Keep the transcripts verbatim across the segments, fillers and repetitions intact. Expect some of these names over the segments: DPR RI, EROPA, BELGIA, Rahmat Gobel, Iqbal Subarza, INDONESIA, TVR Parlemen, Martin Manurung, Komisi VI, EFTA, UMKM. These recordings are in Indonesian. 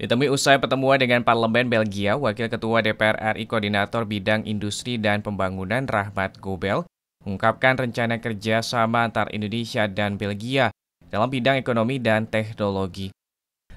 Ditemui usai pertemuan dengan Parlemen Belgia, Wakil Ketua D P R R I Koordinator Bidang Industri dan Pembangunan Rahmat Gobel mengungkapkan rencana kerjasama antar Indonesia dan Belgia dalam bidang ekonomi dan teknologi.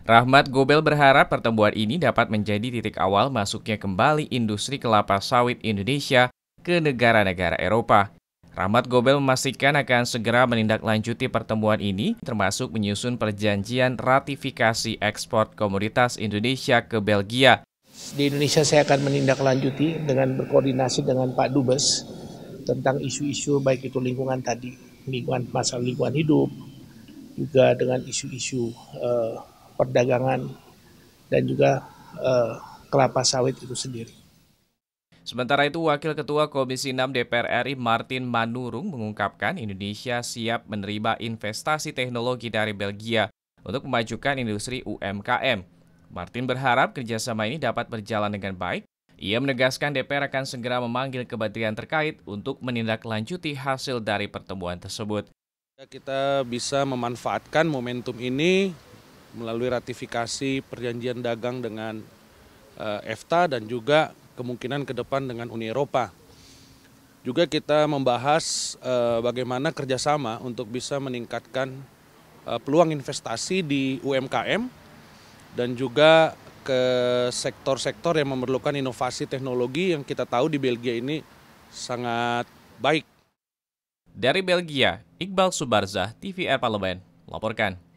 Rahmat Gobel berharap pertemuan ini dapat menjadi titik awal masuknya kembali industri kelapa sawit Indonesia ke negara-negara Eropa. Rahmat Gobel memastikan akan segera menindaklanjuti pertemuan ini, termasuk menyusun perjanjian ratifikasi ekspor komoditas Indonesia ke Belgia. Di Indonesia saya akan menindaklanjuti dengan berkoordinasi dengan Pak Dubes tentang isu-isu baik itu lingkungan tadi, lingkungan masalah lingkungan hidup, juga dengan isu-isu eh, perdagangan dan juga eh, kelapa sawit itu sendiri. Sementara itu, Wakil Ketua Komisi enam D P R R I Martin Manurung mengungkapkan Indonesia siap menerima investasi teknologi dari Belgia untuk memajukan industri U M K M. Martin berharap kerjasama ini dapat berjalan dengan baik. Ia menegaskan D P R akan segera memanggil kementerian terkait untuk menindaklanjuti hasil dari pertemuan tersebut. Kita bisa memanfaatkan momentum ini melalui ratifikasi perjanjian dagang dengan E F T A dan juga kemungkinan ke depan dengan Uni Eropa. Juga kita membahas eh, bagaimana kerjasama untuk bisa meningkatkan eh, peluang investasi di U M K M dan juga ke sektor-sektor yang memerlukan inovasi teknologi yang kita tahu di Belgia ini sangat baik. Dari Belgia, Iqbal Subarza, T V R Parlemen, melaporkan.